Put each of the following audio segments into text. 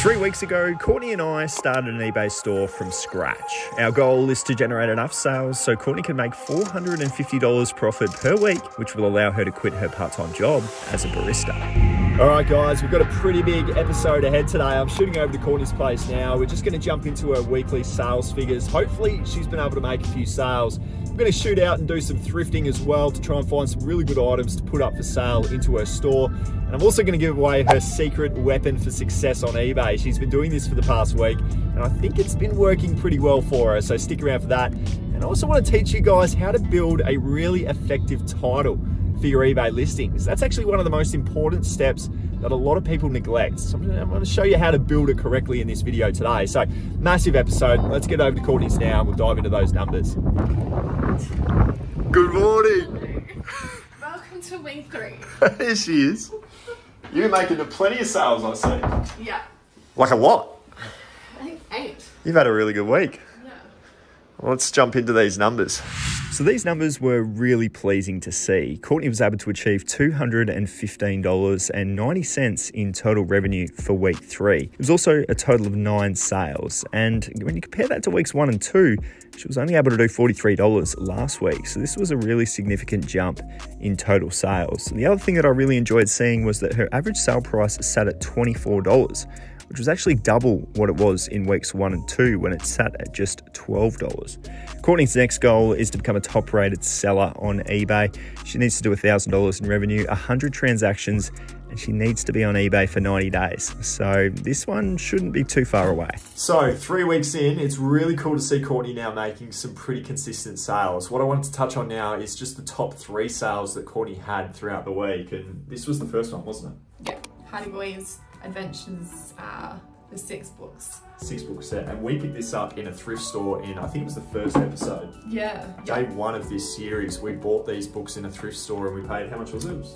3 weeks ago, Courtney and I started an eBay store from scratch. Our goal is to generate enough sales so Courtney can make $450 profit per week, which will allow her to quit her part-time job as a barista. All right, guys, we've got a pretty big episode ahead today. I'm shooting over to Courtney's place now. We're just gonna jump into her weekly sales figures. Hopefully, she's been able to make a few sales. I'm gonna shoot out and do some thrifting as well to try and find some really good items to put up for sale into her store. And I'm also gonna give away her secret weapon for success on eBay. She's been doing this for the past week, and I think it's been working pretty well for her, so stick around for that. And I also want to teach you guys how to build a really effective title for your eBay listings. That's actually one of the most important steps that a lot of people neglect. So I'm going to show you how to build it correctly in this video today. So, massive episode. Let's get over to Courtney's now, and we'll dive into those numbers. Good morning. Welcome to week 3. Here she is. You're making plenty of sales, I see. Yeah. Like a lot. I think 8. You've had a really good week. Yeah. Well, let's jump into these numbers. So these numbers were really pleasing to see. Courtney was able to achieve $215.90 in total revenue for week 3. It was also a total of 9 sales. And when you compare that to weeks 1 and 2, she was only able to do $43 last week. So this was a really significant jump in total sales. And the other thing that I really enjoyed seeing was that her average sale price sat at $24. Which was actually double what it was in weeks 1 and 2 when it sat at just $12. Courtney's next goal is to become a top-rated seller on eBay. She needs to do $1,000 in revenue, 100 transactions, and she needs to be on eBay for 90 days. So this one shouldn't be too far away. So 3 weeks in, it's really cool to see Courtney now making some pretty consistent sales. What I want to touch on now is just the top 3 sales that Courtney had throughout the week. And this was the first one, wasn't it? Yeah, Honey Williams. Adventures, the 6 books. 6 book set, and we picked this up in a thrift store in, I think it was the first episode. Yeah. Day 1 of this series, we bought these books in a thrift store and we paid, how much was it? $5.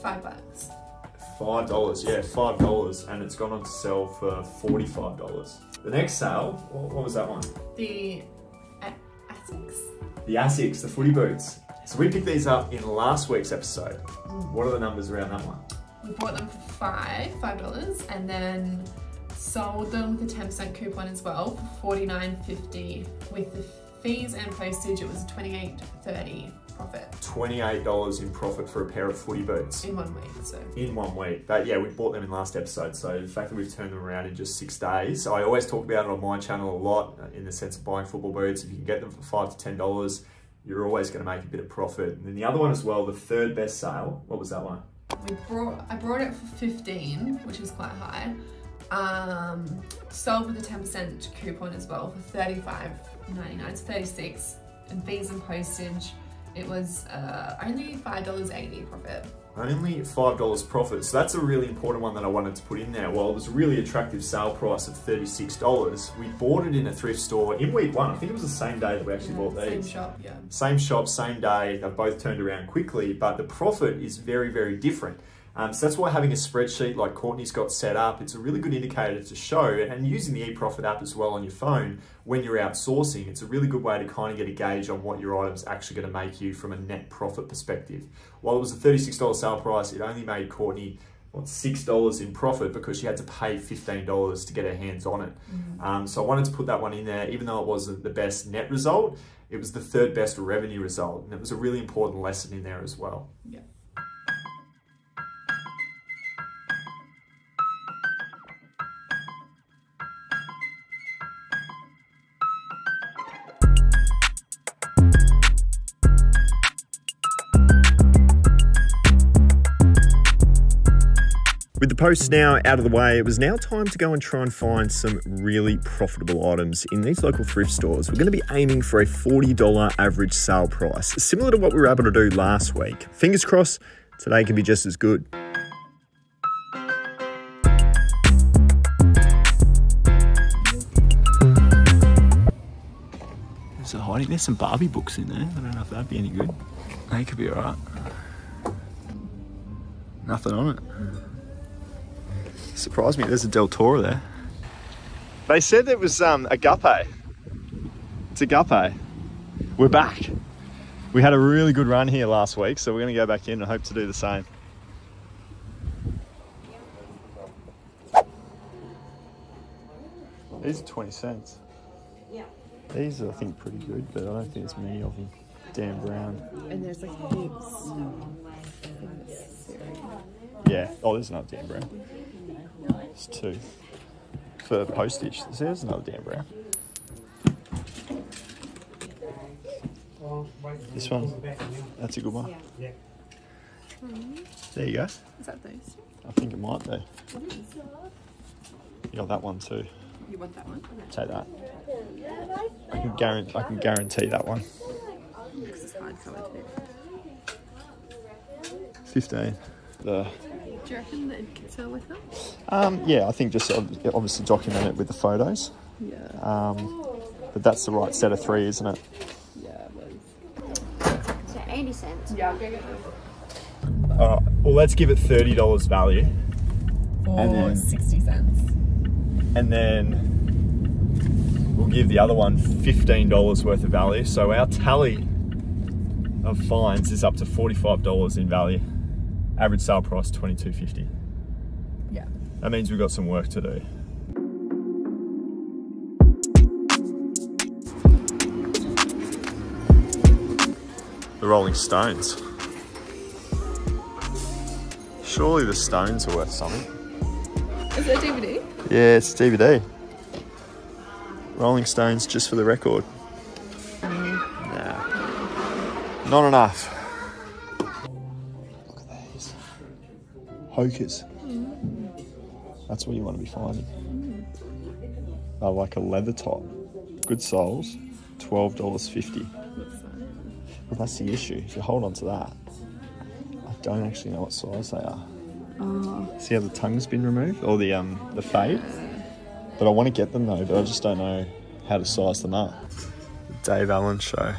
$5, yeah, $5, and it's gone on to sell for $45. The next sale, what was that one? The ASICS. The ASICS, the footy boots. So we picked these up in last week's episode. What are the numbers around that one? We bought them for $5, and then sold them with a 10% coupon as well for $49.50. With the fees and postage, it was $28.30 profit. $28 in profit for a pair of footy boots. In 1 week, so. In 1 week. But yeah, we bought them in last episode, so the fact that we've turned them around in just 6 days. I always talk about it on my channel a lot in the sense of buying football boots. If you can get them for $5 to $10, you're always going to make a bit of profit. And then the other one as well, the 3rd best sale, what was that one? I brought it for 15, which was quite high. Sold with a 10% coupon as well for $35.99. It's 36, and fees and postage. It was only $5.80 profit. Only $5 profit. So that's a really important one that I wanted to put in there. Well, it was a really attractive sale price of $36. We bought it in a thrift store in week 1. I think it was the same day that we actually bought these. Same shop, yeah. Same shop, same day. They've both turned around quickly, but the profit is very, very different. So that's why having a spreadsheet like Courtney's got set up, it's a really good indicator to show, and using the eProfit app as well on your phone when you're outsourcing, it's a really good way to kind of get a gauge on what your item's actually going to make you from a net profit perspective. While it was a $36 sale price, it only made Courtney $6 in profit because she had to pay $15 to get her hands on it. So I wanted to put that one in there, even though it wasn't the best net result, it was the 3rd best revenue result, and it was a really important lesson in there as well. Yeah. With the posts now out of the way, it was now time to go and try and find some really profitable items in these local thrift stores. We're going to be aiming for a $40 average sale price, similar to what we were able to do last week. Fingers crossed, today can be just as good. There's a hiding, there's some Barbie books in there. I don't know if that'd be any good. They could be alright. Nothing on it. Surprised me, there's a Del Toro there. They said there was a guppy. It's a guppy. We're back. We had a really good run here last week, so we're going to go back in and hope to do the same. These are 20 cents. Yeah. These are, I think, pretty good, but I don't think there's many of them. Dan Brown. And there's like heaps in this series. Yeah. Oh, there's another Dan Brown. There's two. For postage. See, there's another Dan Brown. This one. That's a good one. Yeah. There you go. Is that those? I think it might be. You got that one too. You want that one? Take that. I can guarantee that one. Because it's hard colour too. 15. The. Do you reckon that it can sell with them? Yeah, I think just obviously document it with the photos. Yeah. But that's the right set of three, isn't it? Yeah, it is. So 80 cents. Yeah. All right. Well, let's give it $30 value. Or and then, 60 cents. And then we'll give the other one $15 worth of value. So our tally of fines is up to $45 in value. Average sale price $22.50. Yeah. That means we've got some work to do. The Rolling Stones. Surely the Stones are worth something. Is that DVD? Yeah, it's DVD. Rolling Stones, just for the record. Nah. Not enough. Look at these. Hokas. That's what you want to be finding. Oh, like a leather top. Good soles. $12.50. Well, that's the issue. If you hold on to that, I don't actually know what size they are. Oh. See how the tongue's been removed, or the fade? Yeah. But I want to get them though, but I just don't know how to size them up. The Dave Allen show.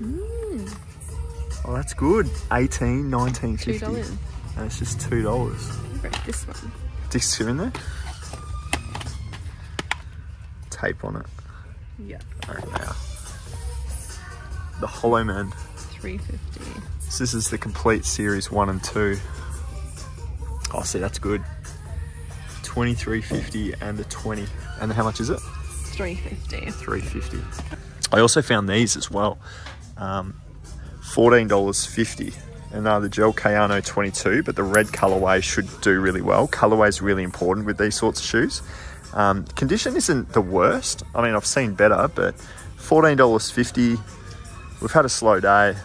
Mm. Oh, that's good. 18, 19, 50. $2. And it's just $2. Right, this one. Dicks in there? Tape on it. Yeah. Right now. The Hollow Man. $3.50. So this is the complete series 1 and 2. Oh, see, that's good. $23.50 and a 20. And how much is it? $3.50. $3.50. I also found these as well. $14.50. And they're the Gel Kayano 22, but the red colorway should do really well. Colorway is really important with these sorts of shoes. Condition isn't the worst. I mean, I've seen better, but $14.50. We've had a slow day.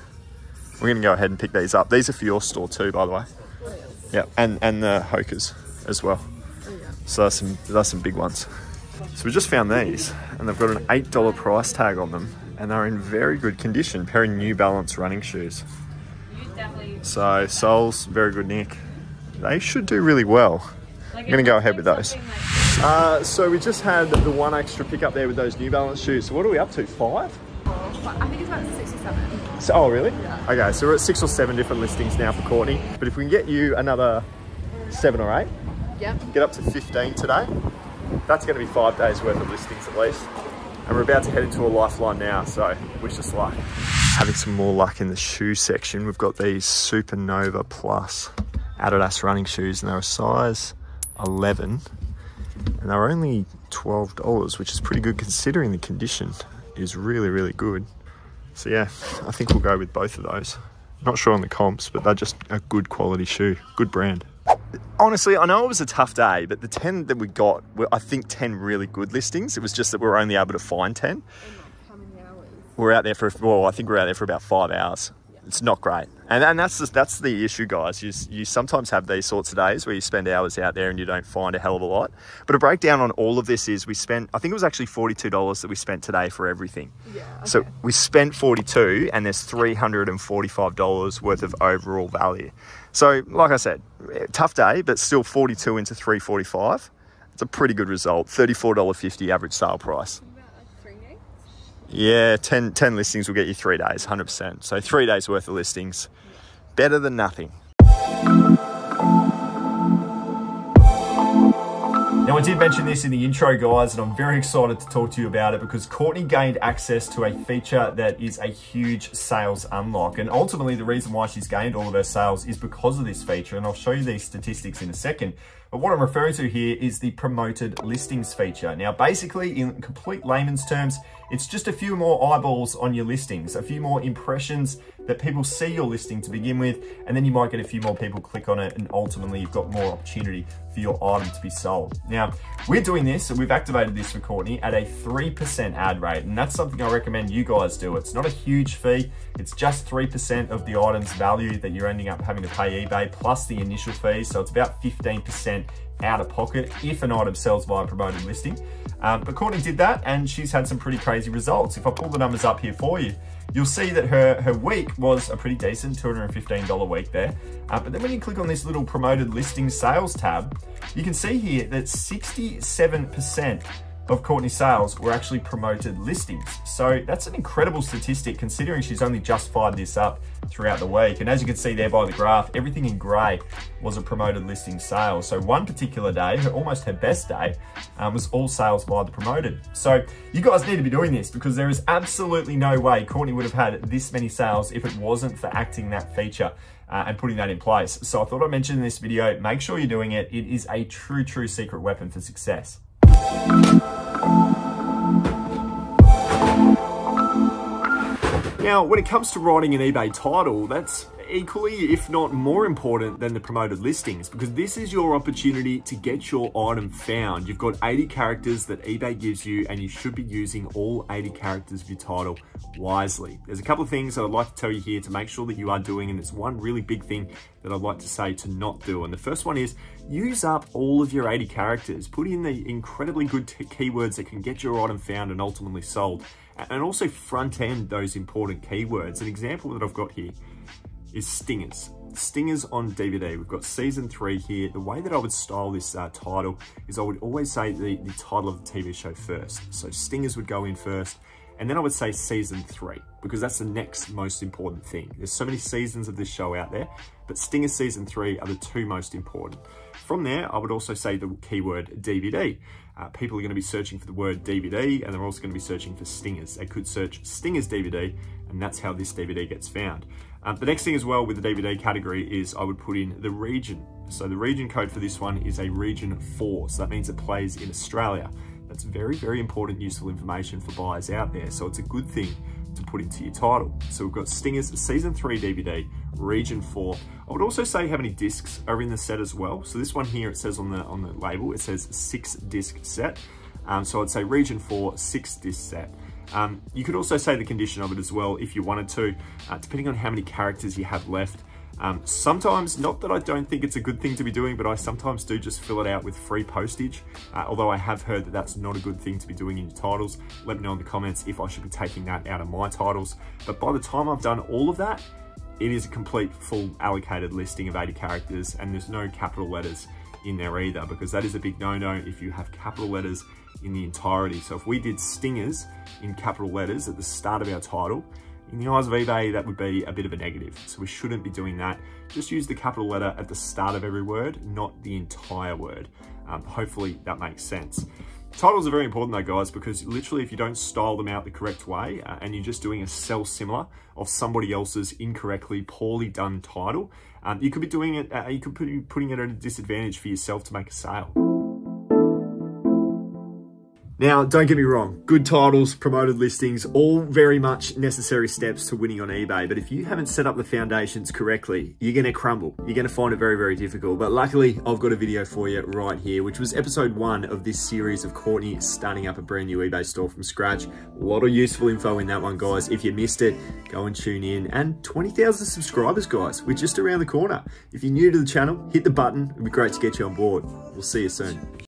We're gonna go ahead and pick these up. These are for your store too, by the way. Yeah, and the Hokas as well. So that's some big ones. So we just found these, and they've got an $8 price tag on them, and they're in very good condition. Pair of New Balance running shoes. So soles, very good nick. They should do really well. I'm gonna go ahead with those. So we just had the one extra pick up there with those New Balance shoes. So what are we up to? 5? I think it's about 6 or 7. So, oh, really? Yeah. Okay, so we're at 6 or 7 different listings now for Courtney. But if we can get you another 7 or 8, yep, get up to 15 today, that's going to be 5 days worth of listings at least. And we're about to head into a lifeline now, so wish us luck. Having some more luck in the shoe section, we've got these Supernova Plus Adidas running shoes, and they're a size 11, and they're only $12, which is pretty good considering the condition is really, really good. So yeah, I think we'll go with both of those. Not sure on the comps, but they're just a good quality shoe, good brand. Honestly, I know it was a tough day, but the 10 that we got were, I think, 10 really good listings. It was just that we were only able to find 10. And like, how many hours? We're out there for, well, I think we're out there for about 5 hours. Yeah. It's not great. And that's just, that's the issue, guys. You sometimes have these sorts of days where you spend hours out there and you don't find a hell of a lot. But a breakdown on all of this is we spent, I think it was actually $42 that we spent today for everything. Yeah. Okay. So we spent $42, and there's $345 worth of overall value. So like I said, tough day, but still 42 into 345. It's a pretty good result. $34.50 average sale price. Yeah, 10 listings will get you 3 days, 100%. So 3 days worth of listings, better than nothing. Now, I did mention this in the intro, guys, and I'm very excited to talk to you about it because Courtney gained access to a feature that is a huge sales unlock. And ultimately, the reason why she's gained all of her sales is because of this feature, and I'll show you these statistics in a second. But what I'm referring to here is the promoted listings feature. Now, basically, in complete layman's terms, it's just a few more eyeballs on your listings, a few more impressions that people see your listing to begin with, and then you might get a few more people click on it, and ultimately you've got more opportunity for your item to be sold. Now, we're doing this, and we've activated this for Courtney at a 3% ad rate, and that's something I recommend you guys do. It's not a huge fee, it's just 3% of the item's value that you're ending up having to pay eBay, plus the initial fee, so it's about 15% out of pocket if an item sells via promoted listing. But Courtney did that, and she's had some pretty crazy results. If I pull the numbers up here for you, you'll see that her week was a pretty decent $215 week there. But then when you click on this little promoted listing sales tab, you can see here that 67% of Courtney's sales were actually promoted listings. So that's an incredible statistic considering she's only just fired this up throughout the week. And as you can see there by the graph, everything in gray was a promoted listing sale. So one particular day, almost her best day, was all sales by the promoted. So you guys need to be doing this because there is absolutely no way Courtney would have had this many sales if it wasn't for acting that feature and putting that in place. So I thought I'd mention in this video, make sure you're doing it. It is a true, true secret weapon for success. Now, when it comes to writing an eBay title, that's equally, if not more important than the promoted listings, because this is your opportunity to get your item found. You've got 80 characters that eBay gives you, and you should be using all 80 characters of your title wisely. There's a couple of things that I'd like to tell you here to make sure that you are doing, and it's one really big thing that I'd like to say to not do. And the first one is use up all of your 80 characters. Put in the incredibly good keywords that can get your item found and ultimately sold, and also front end those important keywords. An example that I've got here is Stingers. Stingers on DVD. We've got season 3 here. The way that I would style this title is I would always say the title of the TV show first. So Stingers would go in first, and then I would say season 3, because that's the next most important thing. There's so many seasons of this show out there, but Stingers season 3 are the two most important. From there, I would also say the keyword DVD. People are going to be searching for the word DVD, and they're also going to be searching for Stingers. They could search Stingers DVD, and that's how this DVD gets found. The next thing as well with the DVD category is I would put in the region. So the region code for this one is a region 4. So that means it plays in Australia. That's very, very important, useful information for buyers out there. So it's a good thing to put into your title. So we've got Stingers season 3 DVD, region 4. I would also say how many discs are in the set as well. So this one here, it says on the label, it says 6 disc set. So I'd say region 4, 6 disc set. You could also say the condition of it as well if you wanted to, depending on how many characters you have left. Sometimes, not that I don't think it's a good thing to be doing, but I sometimes do just fill it out with free postage. Although I have heard that that's not a good thing to be doing in your titles. Let me know in the comments if I should be taking that out of my titles. But by the time I've done all of that, it is a complete full allocated listing of 80 characters, and there's no capital letters in there either, because that is a big no-no if you have capital letters in the entirety. So if we did Stingers in capital letters at the start of our title, in the eyes of eBay, that would be a bit of a negative. So we shouldn't be doing that. Just use the capital letter at the start of every word, not the entire word. Hopefully that makes sense. Titles are very important though, guys, because literally if you don't style them out the correct way and you're just doing a sell similar of somebody else's incorrectly, poorly done title, you could be doing it, you could be putting it at a disadvantage for yourself to make a sale. Now, don't get me wrong, good titles, promoted listings, all very much necessary steps to winning on eBay. But if you haven't set up the foundations correctly, you're going to crumble. You're going to find it very, very difficult. But luckily, I've got a video for you right here, which was episode 1 of this series of Courtney starting up a brand new eBay store from scratch. A lot of useful info in that one, guys. If you missed it, go and tune in. And 20,000 subscribers, guys. We're just around the corner. If you're new to the channel, hit the button. It'd be great to get you on board. We'll see you soon.